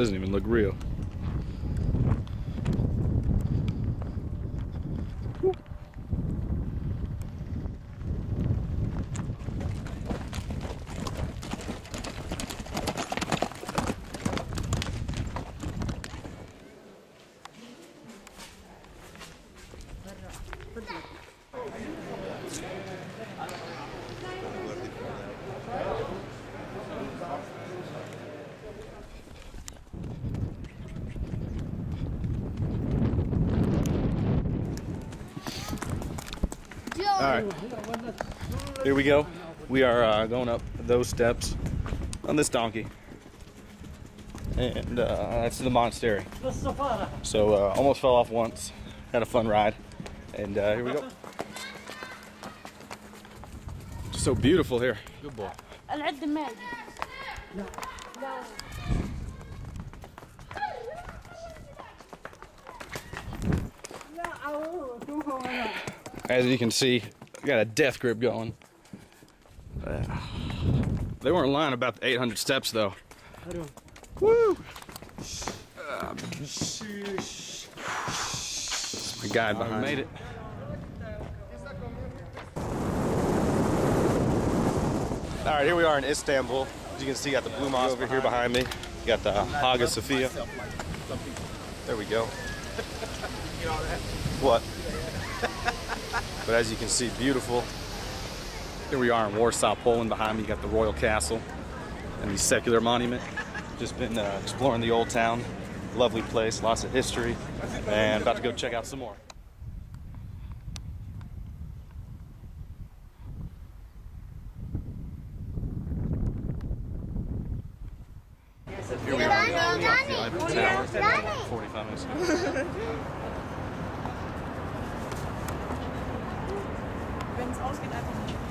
Doesn't even look real. All right, here we go. We are going up those steps on this donkey, and that's the monastery. So almost fell off once, had a fun ride, and here we go. Just so beautiful here. Good boy. As you can see, I got a death grip going. They weren't lying about the 800 steps though. Woo! My guide behind me. Made it. All right, here we are in Istanbul. As you can see, got the Blue Mosque over here behind me. You got the Hagia Sophia. There we go. What? But as you can see, beautiful. Here we are in Warsaw, Poland. Behind me, you got the Royal Castle and the secular monument. Just been exploring the old town. Lovely place, lots of history, and about to go check out some more. Here we are now, we got the Eiffel Tower, 45 minutes ago. Wenn es ausgeht, einfach nicht.